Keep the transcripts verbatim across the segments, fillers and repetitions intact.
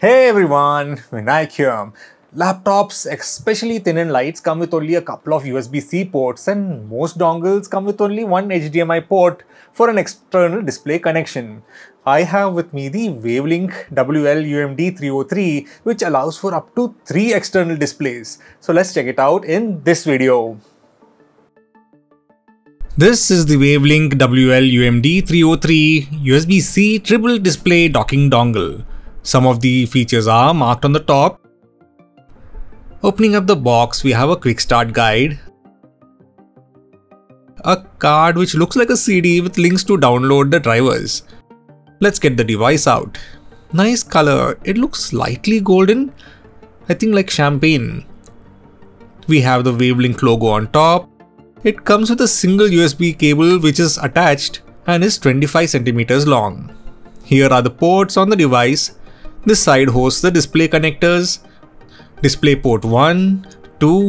Hey everyone, Vinayak here. Laptops, especially thin and lights, come with only a couple of U S B C ports, and most dongles come with only one H D M I port for an external display connection. I have with me the Wavlink W L U M D three oh three, which allows for up to three external displays. So let's check it out in this video. This is the Wavlink W L U M D three oh three U S B C triple display docking dongle. Some of the features are marked on the top. Opening up the box, we have a quick start guide, a card which looks like a C D with links to download the drivers. Let's get the device out. Nice color, it looks slightly golden, I think like champagne. We have the Wavlink logo on top. It comes with a single U S B cable which is attached and is twenty-five centimeters long. Here are the ports on the device. This side hosts the display connectors, display port one, two,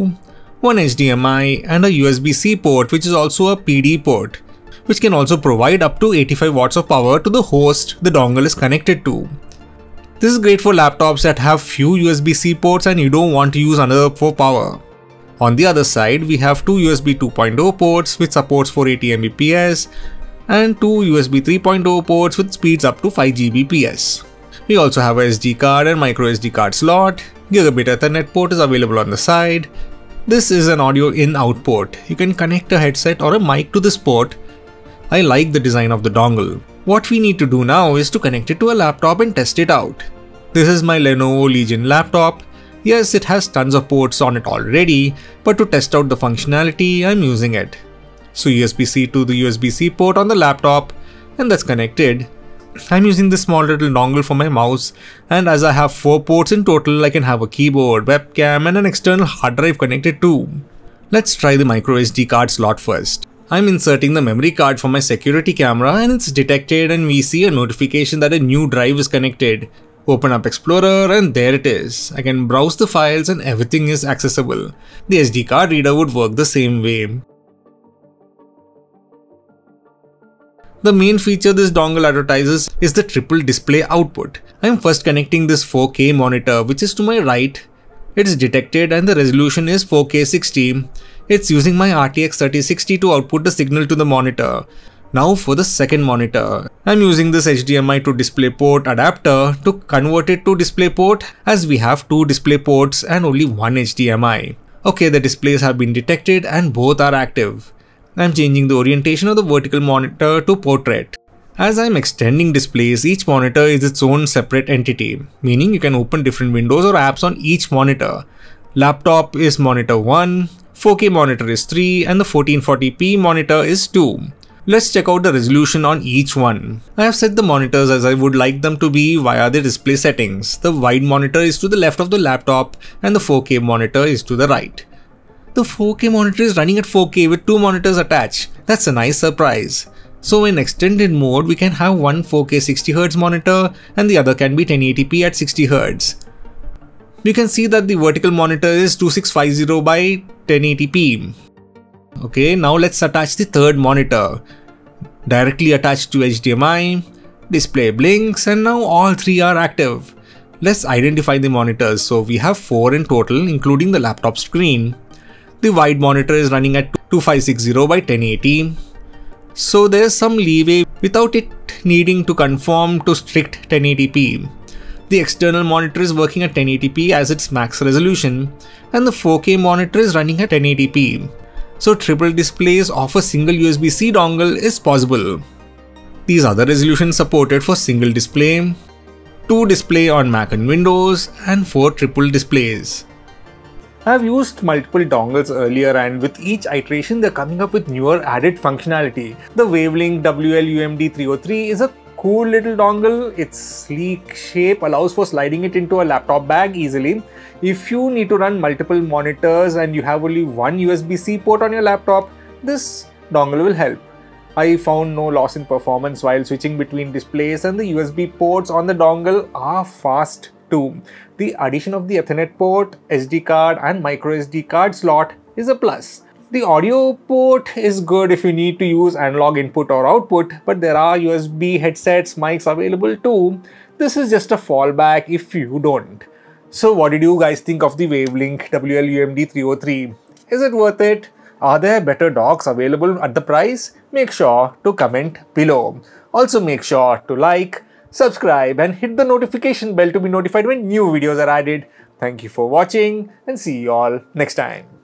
one H D M I and a U S B C port, which is also a P D port, which can also provide up to eighty-five watts of power to the host the dongle is connected to. This is great for laptops that have few U S B C ports and you don't want to use another for power. On the other side, we have two U S B two point oh ports with supports four hundred eighty megabits per second and two U S B three point oh ports with speeds up to five gigabits per second. We also have a S D card and micro S D card slot. Gigabit Ethernet port is available on the side. This is an audio in-out port. You can connect a headset or a mic to this port. I like the design of the dongle. What we need to do now is to connect it to a laptop and test it out. This is my Lenovo Legion laptop. Yes, it has tons of ports on it already, but to test out the functionality, I'm using it. So U S B C to the U S B C port on the laptop, and that's connected. I'm using this small little dongle for my mouse, and as I have four ports in total, I can have a keyboard, webcam and an external hard drive connected too. Let's try the micro S D card slot first. I'm inserting the memory card for my security camera and it's detected, and we see a notification that a new drive is connected. Open up Explorer and there it is. I can browse the files and everything is accessible. The S D card reader would work the same way. The main feature this dongle advertises is the triple display output. I am first connecting this four K monitor, which is to my right. It is detected and the resolution is four K sixty. It's using my R T X thirty sixty to output the signal to the monitor. Now for the second monitor. I'm using this H D M I to DisplayPort adapter to convert it to DisplayPort, as we have two display ports and only one H D M I. Okay, the displays have been detected and both are active. I'm changing the orientation of the vertical monitor to portrait. As I'm extending displays, each monitor is its own separate entity, meaning you can open different windows or apps on each monitor. Laptop is monitor one, four K monitor is three, and the fourteen forty p monitor is two. Let's check out the resolution on each one. I have set the monitors as I would like them to be via the display settings. The wide monitor is to the left of the laptop and the four K monitor is to the right. The four K monitor is running at four K with two monitors attached. That's a nice surprise. So in extended mode, we can have one four K sixty hertz monitor and the other can be ten eighty p at sixty hertz. You can see that the vertical monitor is twenty-six fifty by ten eighty p. Okay, now let's attach the third monitor. Directly attached to H D M I, display blinks, and now all three are active. Let's identify the monitors. So we have four in total, including the laptop screen. The wide monitor is running at twenty-five sixty by ten eighty. So there's some leeway without it needing to conform to strict ten eighty p. The external monitor is working at ten eighty p as its max resolution, and the four K monitor is running at ten eighty p. So triple displays of a single U S B C dongle is possible. These are the resolutions supported for single display, two display on Mac and Windows, and four triple displays. I have used multiple dongles earlier, and with each iteration they're coming up with newer added functionality. The Wavlink W L U M D three oh three is a cool little dongle. Its sleek shape allows for sliding it into a laptop bag easily. If you need to run multiple monitors and you have only one U S B C port on your laptop, this dongle will help. I found no loss in performance while switching between displays, and the U S B ports on the dongle are fast too. The addition of the Ethernet port, S D card and micro S D card slot is a plus. The audio port is good if you need to use analog input or output, but there are U S B headsets, mics available too. this is just a fallback if you don't. So what did you guys think of the Wavlink W L U M D three oh three? Is it worth it? Are there better docs available at the price? Make sure to comment below. Also make sure to like, subscribe and hit the notification bell to be notified when new videos are added. Thank you for watching and see you all next time.